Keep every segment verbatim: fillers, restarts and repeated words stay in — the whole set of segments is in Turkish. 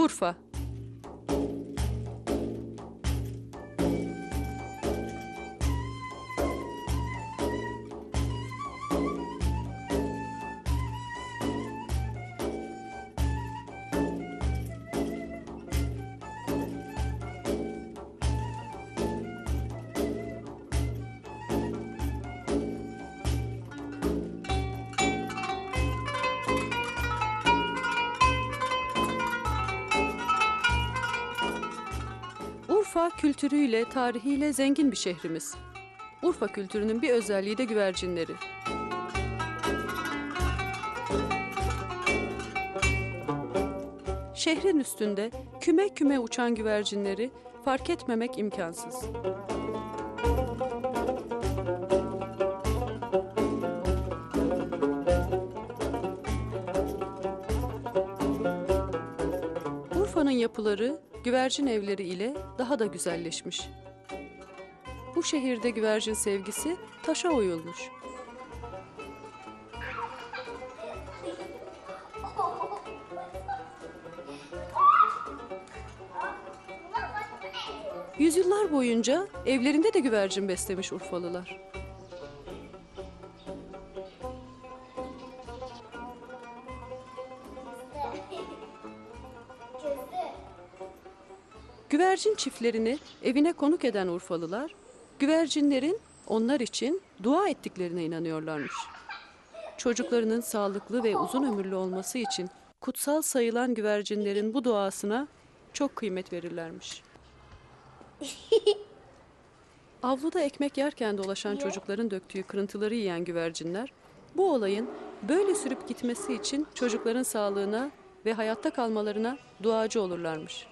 Urfa. Urfa kültürüyle, tarihiyle zengin bir şehrimiz. Urfa kültürünün bir özelliği de güvercinleri. Şehrin üstünde küme küme uçan güvercinleri fark etmemek imkansız. Urfa'nın yapıları güvercin evleri ile daha da güzelleşmiş. Bu şehirde güvercin sevgisi taşa oyulmuş. Yüzyıllar boyunca evlerinde de güvercin beslemiş Urfalılar. Güvercin çiftlerini evine konuk eden Urfalılar, güvercinlerin onlar için dua ettiklerine inanıyorlarmış. Çocuklarının sağlıklı ve uzun ömürlü olması için kutsal sayılan güvercinlerin bu duasına çok kıymet verirlermiş. Avluda ekmek yerken dolaşan çocukların döktüğü kırıntıları yiyen güvercinler, bu olayın böyle sürüp gitmesi için çocukların sağlığına ve hayatta kalmalarına duacı olurlarmış.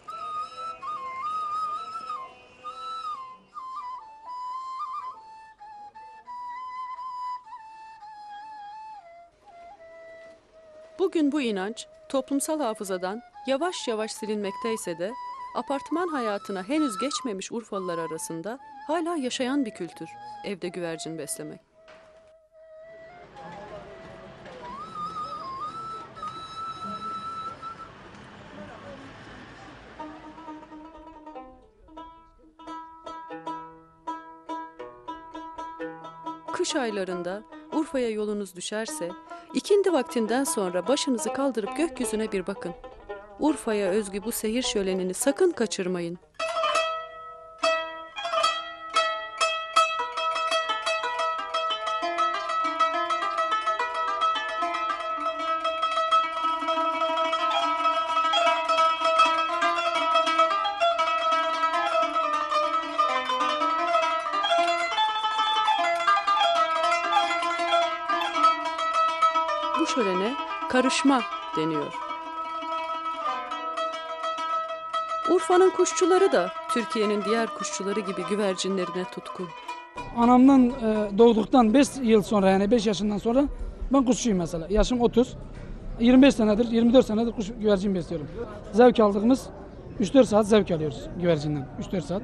Bugün bu inanç toplumsal hafızadan yavaş yavaş silinmekte ise de apartman hayatına henüz geçmemiş Urfalılar arasında hala yaşayan bir kültür evde güvercin beslemek. Kış aylarında Urfa'ya yolunuz düşerse İkindi vaktinden sonra başınızı kaldırıp gökyüzüne bir bakın. Urfa'ya özgü bu seyir şölenini sakın kaçırmayın. Bu şölene karışma deniyor. Urfa'nın kuşçuları da Türkiye'nin diğer kuşçuları gibi güvercinlerine tutku. Anamdan doğduktan beş yıl sonra, yani beş yaşından sonra ben kuşçuyum mesela. Yaşım otuz. yirmi beş senedir, yirmi dört senedir kuş, güvercin besliyorum. Zevk aldığımız üç dört saat zevk alıyoruz güvercinden. üç dört saat.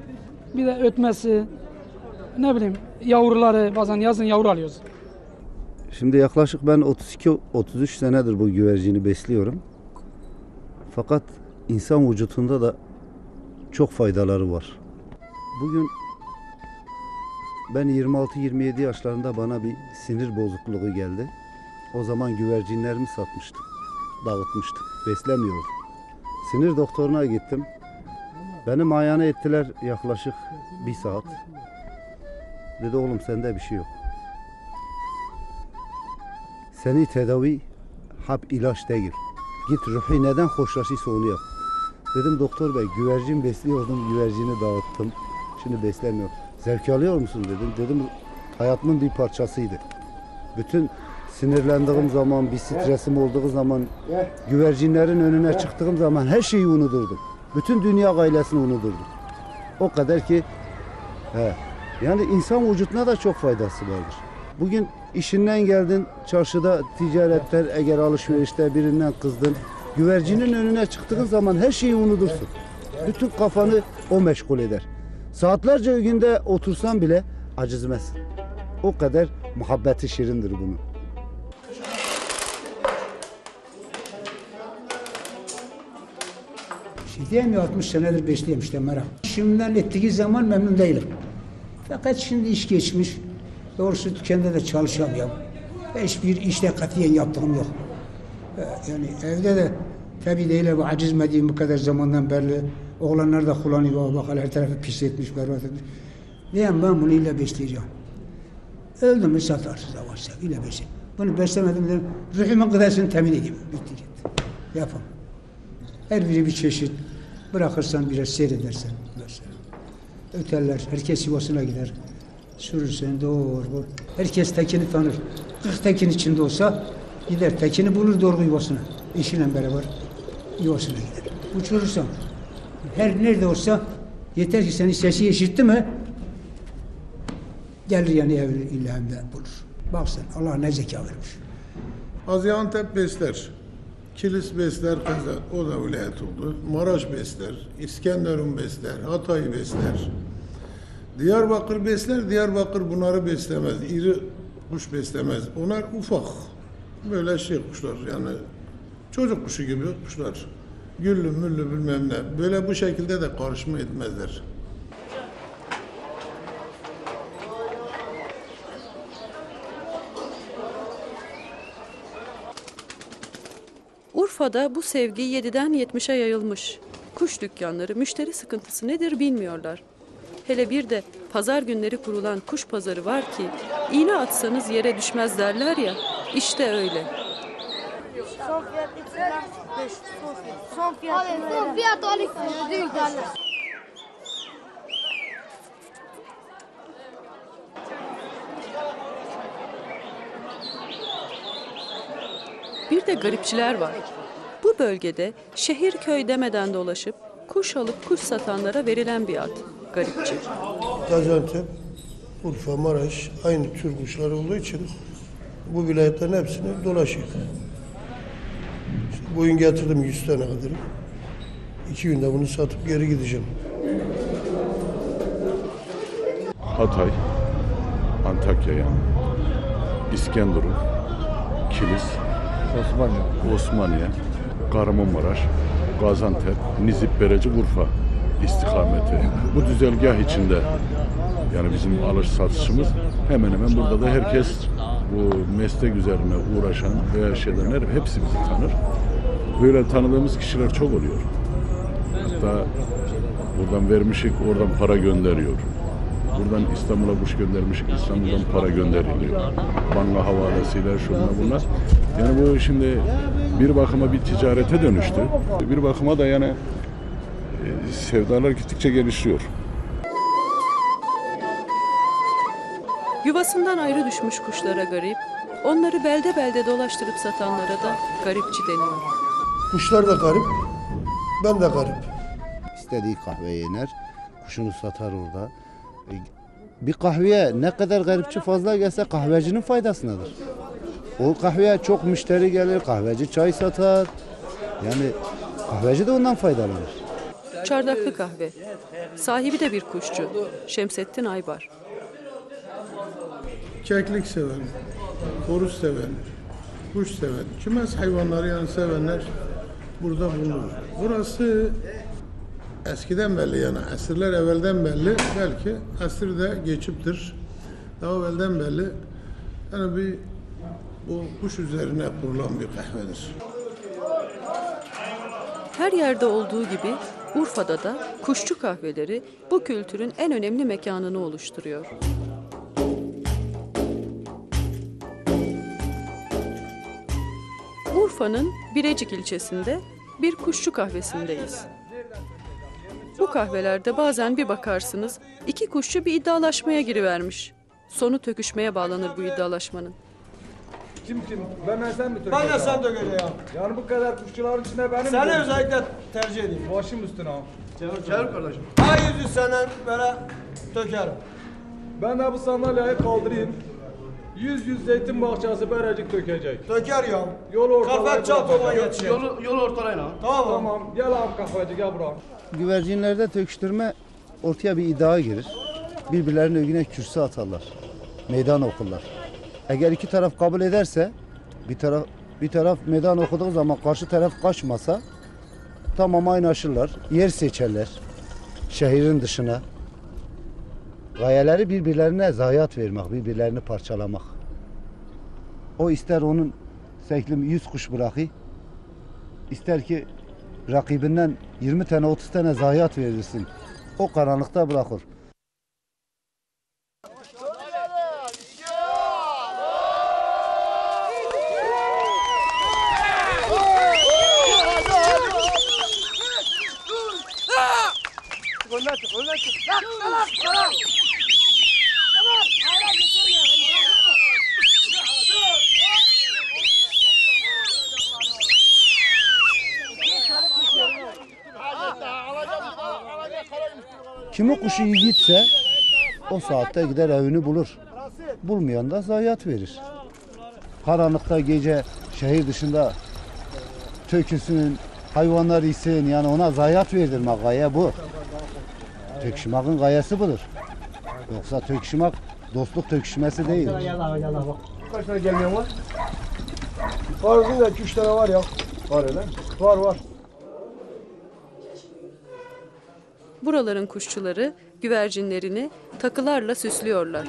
Bir de ötmesi, ne bileyim, yavruları bazen yazın yavru alıyoruz. Şimdi yaklaşık ben otuz iki otuz üç senedir bu güvercini besliyorum. Fakat insan vücudunda da çok faydaları var. Bugün ben yirmi altı yirmi yedi yaşlarında bana bir sinir bozukluğu geldi. O zaman güvercinlerimi satmıştım, dağıtmıştım, beslemiyordum. Sinir doktoruna gittim. Beni muayene ettiler yaklaşık bir saat. Dedi oğlum sende bir şey yok. Seni tedavi hap ilaç değil. Git ruhi neden hoşlaşıysa onu yap. Dedim doktor bey güvercin besliyordum, güvercini dağıttım. Şimdi beslemiyorum. Zevk alıyor musun dedim. Dedim hayatımın bir parçasıydı. Bütün sinirlendiğim zaman, bir stresim olduğu zaman, güvercinlerin önüne çıktığım zaman her şeyi unuturdum. Bütün dünya ailesini unuturdum. O kadar ki he, yani insan vücuduna da çok faydası vardır. Bugün işinden geldin, çarşıda ticaretler, eğer alışverişte birinden kızdın. Güvercinin önüne çıktığın zaman her şeyi unutursun. Bütün kafanı o meşgul eder. Saatlerce günde otursan bile acizmezsin. O kadar muhabbeti şirindir bunun. şey diyeyim ya, altmış senedir besleyeyim işte merak. Şimdiden ettiği zaman memnun değilim. Fakat şimdi iş geçmiş. Doğrusu kendimde de çalışamıyorum. Hiçbir işte katiyen yaptığım yok. Yani evde de tabii değil bu acizmediğim bu kadar zamandan beri oğlanlar da kullanıyor. Bakal her tarafı pis etmiş, berbat etmiş. Diyeyim ben bunu ile besleyeceğim. Öldü mü satarsız avaçsa ile besleyeceğim. Bunu beslemedim dedim. Rühümün gıdasını temin edeyim. Bitti gitti. Yapam. Her biri bir çeşit. Bırakırsan biraz seyredersen. Mesela. Öterler. Herkes yuvasına gider. Sürürsen doğru. Herkes tekini tanır. Kırk tekin içinde olsa gider. Tekini bulur doğru yuvasına. Eşiyle beraber yuvasına gider. Uçurursan. Her nerede olsa yeter ki senin sesi işitti mi gelir yani evli ilhamda bulur. Baksana Allah ne zeka vermiş. Gaziantep besler, Kilis besler, o da vilayet oldu. Maraş besler, İskenderun besler, Hatay besler. Diyarbakır besler, Diyarbakır bunları beslemez, iri kuş beslemez. Onlar ufak, böyle şey kuşlar yani çocuk kuşu gibi kuşlar. Güllü müllü bilmem ne, böyle bu şekilde de karışma etmezler. Urfa'da bu sevgi yediden yetmişe yayılmış. Kuş dükkanları müşteri sıkıntısı nedir bilmiyorlar. Hele bir de pazar günleri kurulan kuş pazarı var ki iğne atsanız yere düşmez derler ya, işte öyle. Son fiyat iki yüz beş, son fiyat. Son fiyat on iki yüz derler. Bir de garipçiler var. Bu bölgede şehir köy demeden dolaşıp kuş alıp kuş satanlara verilen bir ad. Garipçi. Gaziantep, Urfa, Maraş aynı tür kuşlar olduğu için bu vilayetlerin hepsini dolaşıyor. İşte bugün getirdim yüz tane kadar. İki günde bunu satıp geri gideceğim. Hatay, Antakya yani, İskenderun, Kilis, Osmaniye, Osmaniye, Kahramanmaraş, Gaziantep, Nizip, Bereci, Urfa istikameti. Bu düzelgah içinde yani bizim alış satışımız hemen hemen burada da herkes bu meslek üzerine uğraşan veya şeyler hepsi bizi tanır. Böyle tanıdığımız kişiler çok oluyor. Hatta buradan vermişik, oradan para gönderiyor. Buradan İstanbul'a kuş göndermiş, İstanbul'dan para gönderiliyor. Banka havalesiyle şunlar bunlar. Yani bu şimdi bir bakıma bir ticarete dönüştü. Bir bakıma da yani sevdalar gittikçe gelişiyor. Yuvasından ayrı düşmüş kuşlara garip, onları belde belde dolaştırıp satanlara da garipçi deniyor. Kuşlar da garip, ben de garip. İstediği kahveyi iner, kuşunu satar orada. Bir kahveye ne kadar garipçi fazla gelse kahvecinin faydasındadır. O kahveye çok müşteri gelir, kahveci çay satar. Yani kahveci de ondan faydalanır. Çardaklı kahve. Sahibi de bir kuşçu. Şemsettin Aybar. Keklik seven, koruç seven, kuş seven, kümes hayvanları yani sevenler burada bulunur. Burası eskiden belli yani asırlar evvelden belli, belki asır da geçiptir. Daha evvelden belli. Yani bir bu kuş üzerine kurulan bir kahvedir. Her yerde olduğu gibi Urfa'da da kuşçu kahveleri bu kültürün en önemli mekanını oluşturuyor. Urfa'nın Birecik ilçesinde bir kuşçu kahvesindeyiz. Bu kahvelerde bazen bir bakarsınız iki kuşçu bir iddialaşmaya girivermiş. Sonu töküşmeye bağlanır bu iddialaşmanın. Kim kim? Ben ben sen mi tökeceğim? Ben de sen tökeceğim. Yani bu kadar kuşçuların içinde benim seni mi? Özellikle tercih edeyim. Başım üstüne abi. Çevir kardeşim. Ay yüzü senden böyle tökerim. Ben de bu sandalyeyi kaldırayım. Yüz yüz zeytin bahçesi Berecik dökecek. Döker ya. Yol ortalayla. Kahve yol, yol ortalayla. Tamam. Tamam. Gel abi kahveci gel buraya. Güvercinlerde töküştürme ortaya bir iddia girir. Birbirlerinin ögüne kürsü atarlar. Meydan okurlar. Eğer iki taraf kabul ederse bir taraf bir taraf meydan okuduğu zaman karşı taraf kaçmasa Tamam aynaşırlar, yer seçerler şehrin dışına. Gayeleri birbirlerine zayiat vermek, birbirlerini parçalamak. O ister onun seklim yüz kuş bırakı, ister ki rakibinden yirmi tane otuz tane zayiat verirsin. O karanlıkta bırakır. Kimi kuşu iyi gitse o saatte gider evini bulur. Bulmayan da zayiat verir. Karanlıkta gece şehir dışında tökülsün, hayvanlar yesin, yani ona zayiat verdirme gaye bu. Töküşmenin gayesi budur. Yoksa töküşmek dostluk töküşmesi değil. Kaç tane gemiye var? Var burada iki üç tane var ya. Var öyle. Var var. Buraların kuşçuları güvercinlerini takılarla süslüyorlar.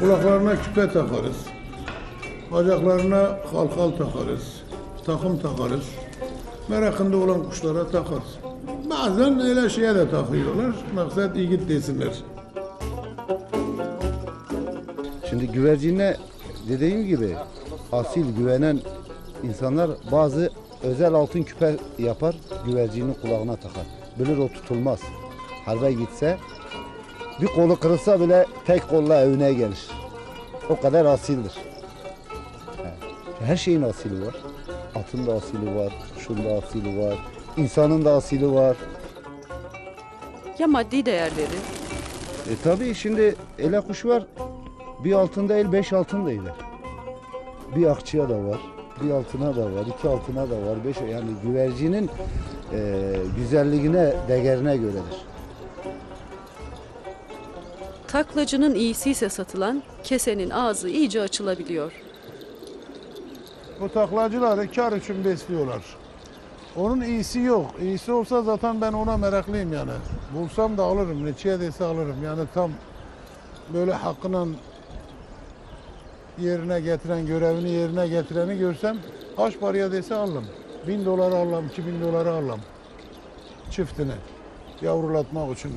Kulaklarına küpe takarız, bacaklarına halkal takarız, takım takarız, merakında olan kuşlara takarız. Bazen öyle şeye de takıyorlar, maksat iyi git desinler. Şimdi güvercine dediğim gibi asil güvenen insanlar bazı özel altın küpe yapar, güvercinin kulağına takar. Bilir o tutulmaz. Harbe gitse, bir kolu kırılsa bile tek kolla evine gelir. O kadar asildir. Her şeyin asili var. Atın da asili var, şunun da asili var. İnsanın da asili var. Ya maddi değerleri? E tabii şimdi ele kuş var. Bir altında el, beş altın da ile. Bir akçıya da var, bir altına da var, iki altına da var, beş. Yani güvercinin e, güzelliğine, değerine göredir. Taklacının iyisi ise satılan, kesenin ağzı iyice açılabiliyor. Bu taklacıları kar için besliyorlar. Onun iyisi yok. İyisi olsa zaten ben ona meraklıyım yani. Bulsam da alırım. Neçiye dese alırım. Yani tam böyle hakkıyla yerine getiren, görevini yerine getireni görsem kaç paraya dese alırım. Bin dolara alırım, iki bin dolara alırım. Çiftini yavrulatmak için.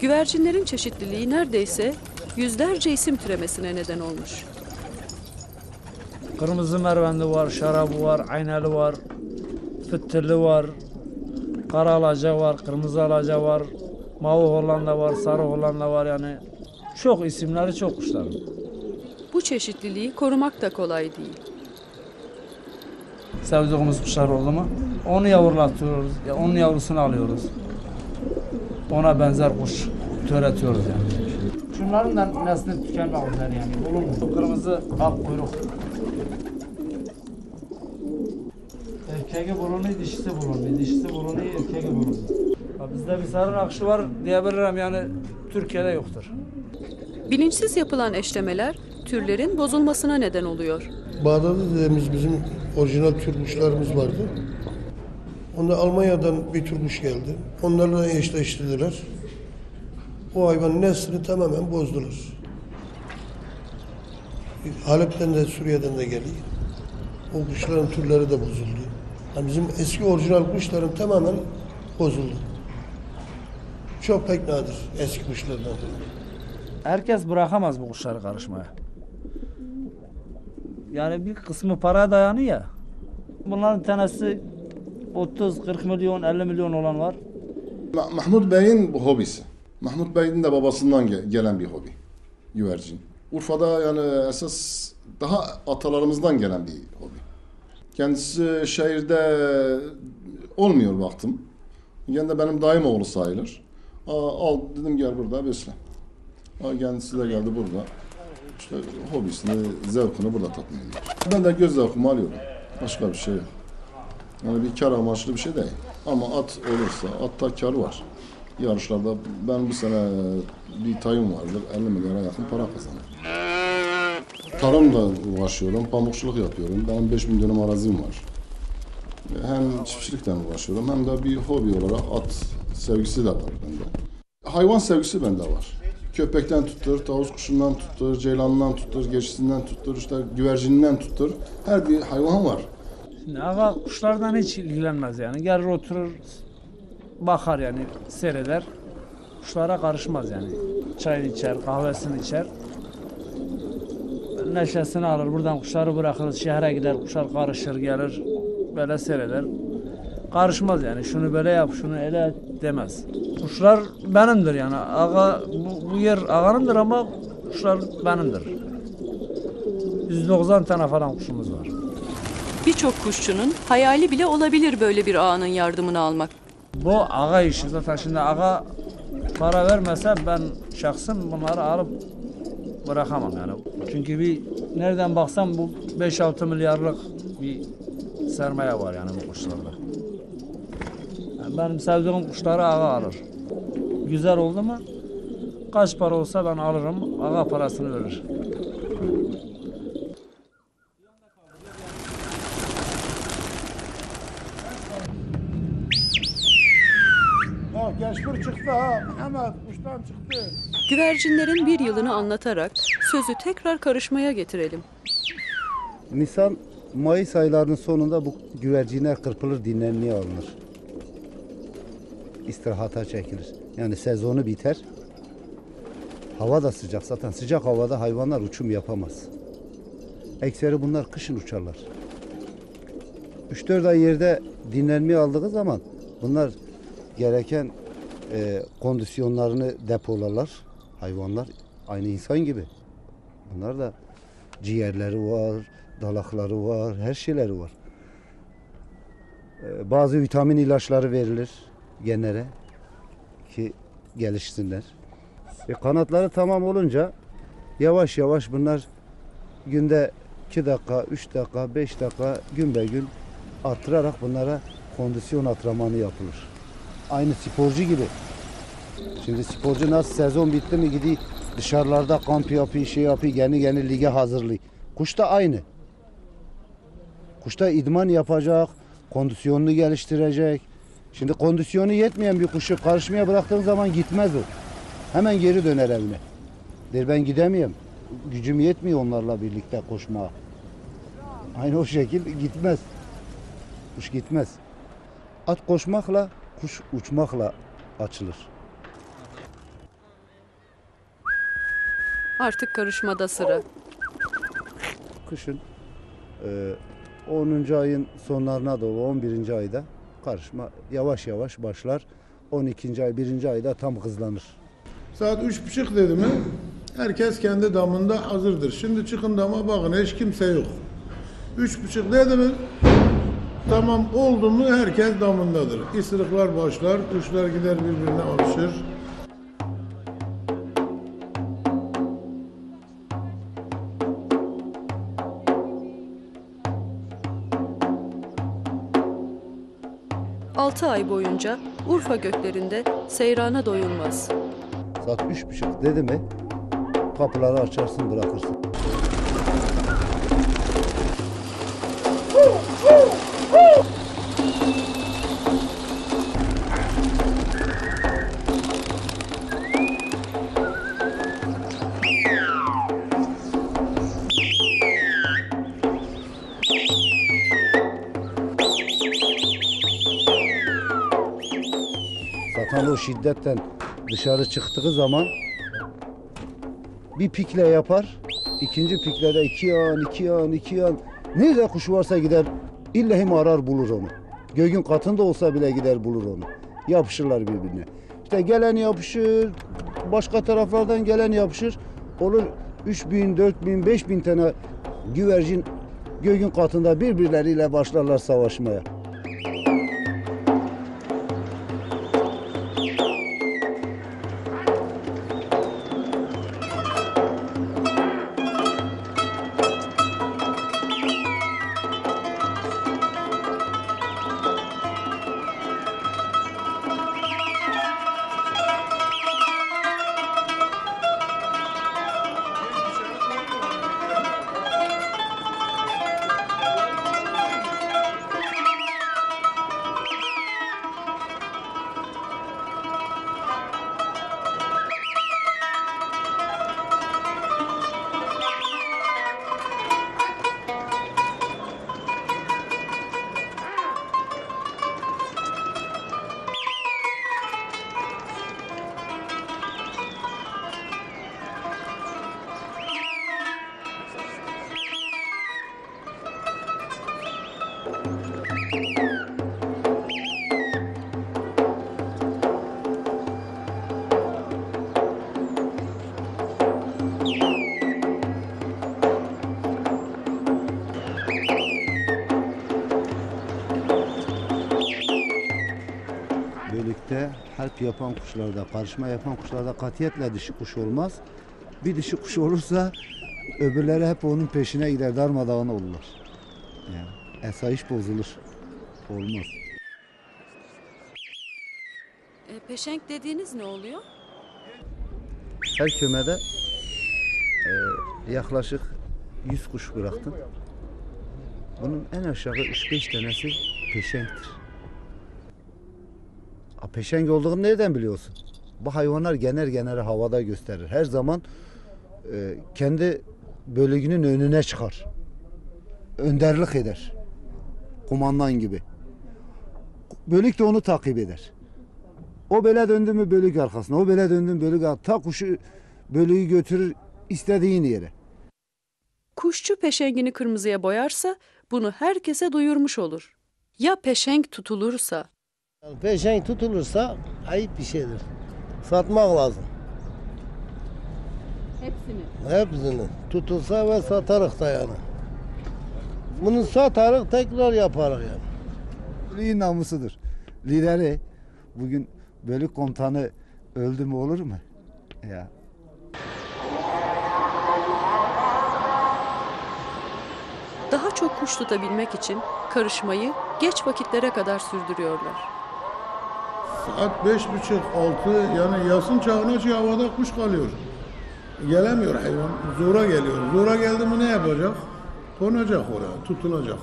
Güvercinlerin çeşitliliği neredeyse yüzlerce isim türemesine neden olmuş. Kırmızı mervendi var, şarabı var, aynalı var, fıttırlı var, kara alaca var, kırmızı alaca var, mavi Hollanda var, sarı Hollanda var yani. Çok isimleri çok kuşların. Bu çeşitliliği korumak da kolay değil. Sevdiğimiz kuşlar oldu mu? Onu yavrulatıyoruz, onun yavrusunu alıyoruz. Ona benzer kuş türetiyoruz yani. Şunların da nesli tükenmek üzere yani. Olur mu? Kırmızı ak kuyruk. Erkeği bulunuyor, dişisi bulunuyor, dişisi bulunuyor, erkeği bulunuyor. Bizde bir sarı nakışı var diyebilirim yani Türkiye'de yoktur. Bilinçsiz yapılan eşlemeler türlerin bozulmasına neden oluyor. Bağdat'ta dediğimiz bizim orijinal Türk kuşlarımız vardı. Onda Almanya'dan bir Türk kuş geldi. Onlarla eşleştirdiler. O hayvanın neslini tamamen bozdular. Halep'ten de Suriye'den de geliyor. O kuşların türleri de bozuldu. Yani bizim eski orijinal kuşların tamamen bozuldu. Çok pek nadir eski kuşlardan. Herkes bırakamaz bu kuşları karışmaya. Yani bir kısmı para dayanıyor ya. Bunların tanesi otuz kırk milyon elli milyon olan var. Mahmut Bey'in bu hobisi. Mahmut Bey'in de babasından gelen bir hobi. Güvercin. Urfa'da yani esas daha atalarımızdan gelen bir hobi. Kendisi şehirde olmuyor baktım. Yani de benim dayım oğlu sayılır. Aa, al dedim gel burada besle. Aa, kendisi de geldi burada. İşte hobisini, zevkini burada tatmin ediyor. Ben de göz zevkimi alıyorum. Başka bir şey yok. Yani bir kar amaçlı bir şey değil. Ama at olursa, atta kar var. Yarışlarda ben bu sene bir tayım vardır, elli milyara yakın para kazandım. Tarımla uğraşıyorum, pamukçuluk yapıyorum. Benim beş bin dönüm arazim var. Hem çiftçilikten uğraşıyorum hem de bir hobi olarak at sevgisi de var bende. Hayvan sevgisi bende var. Köpekten tuttur, tavus kuşundan tuttur, ceylanından tuttur, geçisinden tuttur, işte güvercininden tuttur. Her bir hayvan var. Ama kuşlardan hiç ilgilenmez yani. Gelir oturur, bakar yani, seyreder. Kuşlara karışmaz yani. Çayını içer, kahvesini içer. Neşesini alır, buradan kuşları bırakır, şehre gider, kuşlar karışır, gelir. Böyle seyreder. Karışmaz yani, şunu böyle yap, şunu ele demez. Kuşlar benimdir yani. Ağa, bu, bu yer ağanımdır ama kuşlar benimdir. yüz doksan tane falan kuşumuz var. Birçok kuşçunun hayali bile olabilir böyle bir ağanın yardımını almak. Bu ağa işi zaten, şimdi ağa para vermese ben şahsım bunları alıp bırakamam yani. Çünkü bir nereden baksam bu beş altı milyarlık bir sermaye var yani bu kuşlarda. Yani benim sevdiğim kuşları ağa alır. Güzel oldu mu kaç para olsa ben alırım, ağa parasını verir. Geçbir çıktı ha, hemen kuştan çıktı. Güvercinlerin bir yılını anlatarak sözü tekrar karışmaya getirelim. Nisan, Mayıs aylarının sonunda bu güvercinler kırpılır, dinlenmeye alınır. İstirahata çekilir. Yani sezonu biter. Hava da sıcak zaten. Sıcak havada hayvanlar uçum yapamaz. Ekseri bunlar kışın uçarlar. üç dört ay yerde dinlenmeye aldığı zaman bunlar gereken e, kondisyonlarını depolarlar. Hayvanlar aynı insan gibi. Bunlar da ciğerleri var, dalakları var, her şeyleri var. E, bazı vitamin ilaçları verilir genlere ki gelişsinler. E, kanatları tamam olunca yavaş yavaş bunlar günde iki dakika, üç dakika, beş dakika gün be gün arttırarak bunlara kondisyon antrenmanı yapılır. Aynı sporcu gibi. Şimdi sporcu nasıl sezon bitti mi gidiyor dışarılarda kamp yapıyor, şey yapıyor, yeni yeni lige hazırlıyor. Kuş da aynı. Kuş da idman yapacak, kondisyonunu geliştirecek. Şimdi kondisyonu yetmeyen bir kuşu karışmaya bıraktığın zaman gitmez o. Hemen geri döner evine. Der ben gidemeyeyim. Gücüm yetmiyor onlarla birlikte koşmaya. Aynı o şekilde gitmez. Kuş gitmez. At koşmakla, kuş uçmakla açılır. Artık karışmada sıra. Kışın e, onuncu ayın sonlarına doğru on birinci ayda karışma yavaş yavaş başlar. on ikinci ay, birinci ayda tam hızlanır. Saat üç buçuk dedi mi herkes kendi damında hazırdır. Şimdi çıkın dama bakın, hiç kimse yok. üç buçuk dedi mi tamam oldu mu herkes damındadır. İsırıklar başlar, kuşlar gider birbirine alışır. altı ay boyunca Urfa göklerinde seyrana doyulmaz. Saat üç buçuk dedi mi kapıları açarsın bırakırsın. O şiddetten dışarı çıktığı zaman bir pikle yapar, ikinci piklede iki yan, iki yan, iki yan. Nerede kuş varsa gider, illahim arar bulur onu. Göğün katında olsa bile gider bulur onu. Yapışırlar birbirine. İşte gelen yapışır, başka taraflardan gelen yapışır. Olur üç bin, dört bin, beş bin tane güvercin göğün katında birbirleriyle başlarlar savaşmaya. Birlikte harp yapan kuşlarda, karışma yapan kuşlarda katiyetle dişi kuş olmaz. Bir dişi kuş olursa öbürleri hep onun peşine gider, darmadağın olurlar. Yani esayiş bozulur. Olmaz. E, peşenk dediğiniz ne oluyor? Her kümede e, yaklaşık yüz kuş bıraktım. Bunun en aşağı üç beş tanesi peşenktir. Peşenk olduğunu nereden biliyorsun? Bu hayvanlar genel genel havada gösterir. Her zaman e, kendi bölgünün önüne çıkar. Önderlik eder. Kumandan gibi. Bölük de onu takip eder. O böyle döndü mü bölük arkasına. O böyle döndü mü bölük arkasına. Ta kuşu bölüğü götürür istediğin yere. Kuşçu peşengini kırmızıya boyarsa bunu herkese duyurmuş olur. Ya peşenk tutulursa? Peşenk tutulursa ayıp bir şeydir. Satmak lazım. Hepsini? Hepsini. Tutulsa ve satarız da yani. Bunu satarız, tekrar yaparız yani. Bölüğün namusudur. Lideri, bugün bölük komutanı öldü mü olur mu? Ya. Daha çok kuş tutabilmek için karışmayı geç vakitlere kadar sürdürüyorlar. Saat beş buçuk, altı, yani yasın çağına çağ havada kuş kalıyor. Gelemiyor hayvan, zora geliyor. Zora geldi mi ne yapacak? Konacak oraya, tutunacak.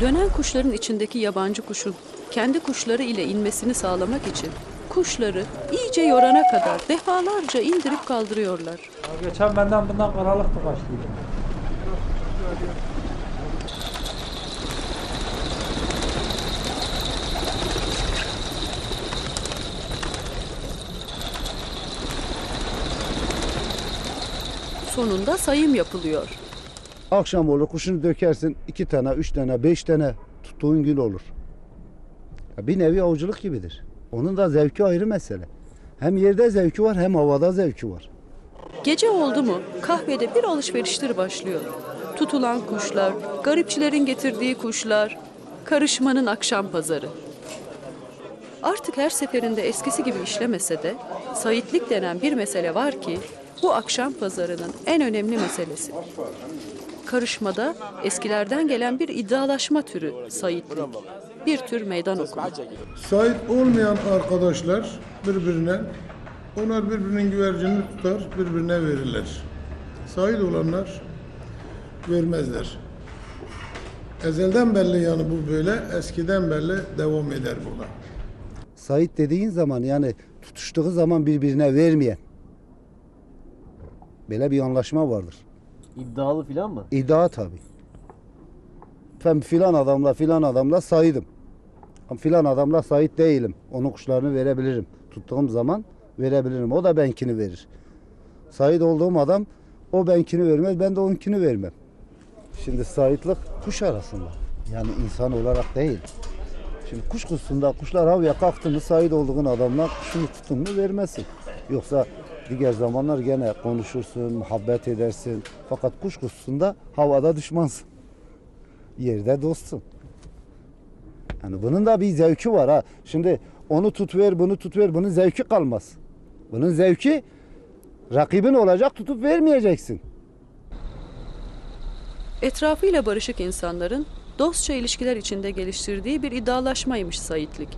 Dönen kuşların içindeki yabancı kuşun kendi kuşları ile inmesini sağlamak için kuşları iyice yorana kadar defalarca indirip kaldırıyorlar. Ya geçen benden bundan karalıktı başlıyordu. Sonunda sayım yapılıyor. Akşam olur, kuşunu dökersin, iki tane, üç tane, beş tane tuttuğun gün olur. Bir nevi avcılık gibidir. Onun da zevki ayrı mesele. Hem yerde zevki var, hem havada zevki var. Gece oldu mu kahvede bir alışveriştir başlıyor. Tutulan kuşlar, garipçilerin getirdiği kuşlar, karışmanın akşam pazarı. Artık her seferinde eskisi gibi işlemese de sayitlik denen bir mesele var ki bu akşam pazarının en önemli meselesi. Karışmada eskilerden gelen bir iddialaşma türü sayitlik. Bir tür meydan okuma. Sayit olmayan arkadaşlar birbirine, onlar birbirinin güvercini tutar, birbirine verirler. Sayit olanlar vermezler. Ezelden belli yani bu böyle, eskiden belli devam eder burada. Sayit dediğin zaman yani tutuştuğu zaman birbirine vermeyen. Böyle bir anlaşma vardır. İddialı filan mı? İddia tabii. Ben filan adamla filan adamla saydım. Filan adamla sayit değilim. Onun kuşlarını verebilirim. Tuttuğum zaman verebilirim. O da benkini verir. Sayit olduğum adam o benkini vermez, ben de onunkini vermem. Şimdi sayitlik kuş arasında. Yani insan olarak değil. Şimdi kuş kutusunda kuşlar havaya kalktı mı sayit olduğun adamla kuşunu tuttun mu vermezsin. Yoksa diğer zamanlar gene konuşursun, muhabbet edersin. Fakat kuş kutusunda havada düşmansın. Yerde dostsun. Yani bunun da bir zevki var ha. Şimdi onu tut ver, bunu tut ver, bunun zevki kalmaz. Bunun zevki rakibin olacak, tutup vermeyeceksin. Etrafıyla barışık insanların dostça ilişkiler içinde geliştirdiği bir iddialaşmaymış sayitlik.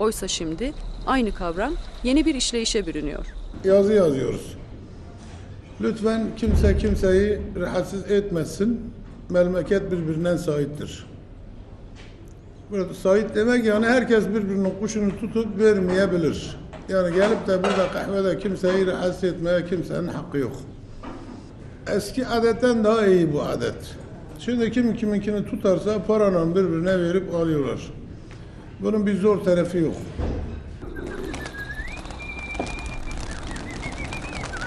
Oysa şimdi aynı kavram yeni bir işleyişe bürünüyor. Yazı yazıyoruz. Lütfen kimse kimseyi rahatsız etmesin. Memleket birbirinden sahiptir. Burada Said demek yani herkes birbirinin kuşunu tutup vermeyebilir. Yani gelip de burada kahvede kimseyi rahatsız etmeye kimsenin hakkı yok. Eski adetten daha iyi bu adet. Şimdi kim kiminkini tutarsa paranın birbirine verip alıyorlar. Bunun bir zor tarafı yok.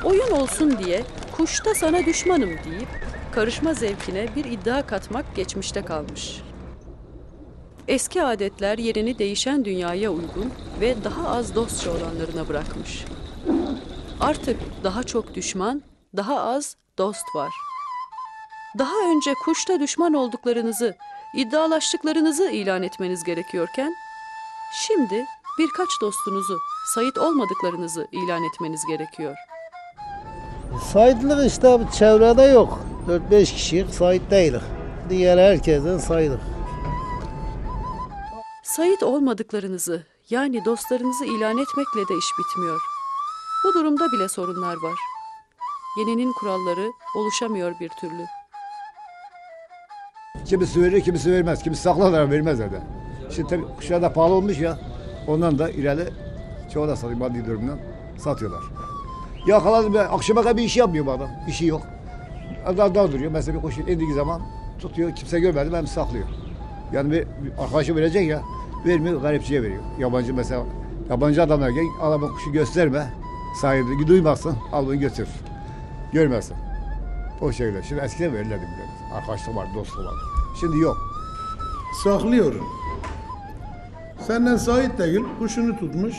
Oyun olsun diye kuşta sana düşmanım deyip karışma zevkine bir iddia katmak geçmişte kalmış. Eski adetler yerini değişen dünyaya uygun ve daha az dostça olanlarına bırakmış. Artık daha çok düşman, daha az dost var. Daha önce kuşta düşman olduklarınızı, iddialaştıklarınızı ilan etmeniz gerekiyorken, şimdi birkaç dostunuzu, Said olmadıklarınızı ilan etmeniz gerekiyor. Saidlik işte çevrede yok. dört beş kişi Said değilik. Diğer herkesten Saidlik. Said olmadıklarınızı, yani dostlarınızı ilan etmekle de iş bitmiyor. Bu durumda bile sorunlar var. Yeninin kuralları oluşamıyor bir türlü. Kimisi verir, kimisi vermez. Kimisi saklarlar, vermezler de. Şimdi tabii kuşlar da pahalı olmuş ya. Ondan da ileride çoğu da satıyor. Maddi durumdan satıyorlar. Yakaladım ben. Akşama kadar bir işi yapmıyor bu adam. İşi yok. Adam daha duruyor. Mesela bir kuşu indiği zaman tutuyor. Kimse görmedi. Ben saklıyor. Yani bir arkadaşı verecek ya. Vermiyor. Garipçiye veriyor. Yabancı mesela. Yabancı adamlar gel. Adama kuşu gösterme. Sahibi duymazsın. Al bunu götür. Görmezsin. O şekilde. Şimdi eskiden verirlerdi. Arkadaşlar var, dostlar var. Şimdi yok. Saklıyorum. Senden Said değil, kuşunu tutmuş.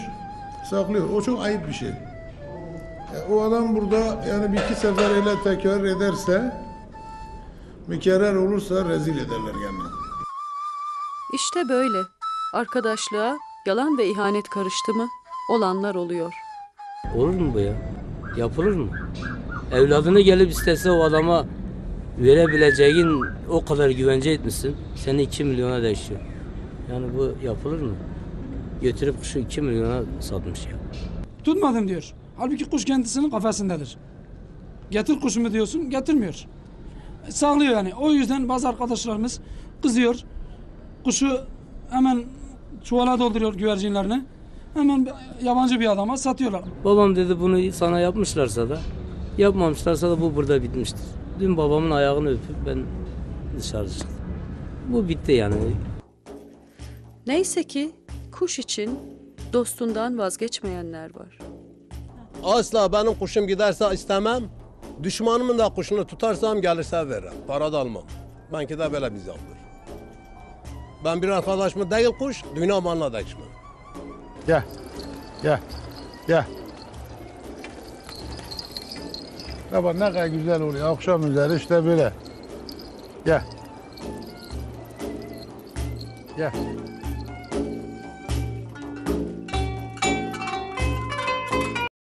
Saklıyor. O çok ayıp bir şey. E, o adam burada yani bir iki sefer ile tekrar ederse, mükerrer olursa rezil ederler yani. İşte böyle. Arkadaşlığa yalan ve ihanet karıştı mı olanlar oluyor. Olur mu bu ya? Yapılır mı? Evladını gelip istese o adama verebileceğin o kadar güvence etmişsin. Seni iki milyona değişiyor. Yani bu yapılır mı? Götürüp kuşu iki milyona satmış ya. Tutmadım diyor. Halbuki kuş kendisinin kafasındadır. Getir kuşumu diyorsun, getirmiyor. Sağlıyor yani. O yüzden bazı arkadaşlarımız kızıyor. Kuşu hemen çuvala dolduruyor güvercinlerini. Hemen yabancı bir adama satıyorlar. Babam dedi bunu sana yapmışlarsa da, yapmamışlarsa da bu burada bitmiştir. Dün babamın ayağını öpüp ben dışarı çıktım. Bu bitti yani. Neyse ki kuş için dostundan vazgeçmeyenler var. Asla benim kuşum giderse istemem. Düşmanımın da kuşunu tutarsam gelirse veririm. Para da almam. Benki de böyle bir zamdır. Ben bir arkadaşım değil kuş, dünya manla da içmem. Gel, gel, gel. Baba ne kadar güzel oluyor. Akşam üzeri işte böyle. Gel. Gel.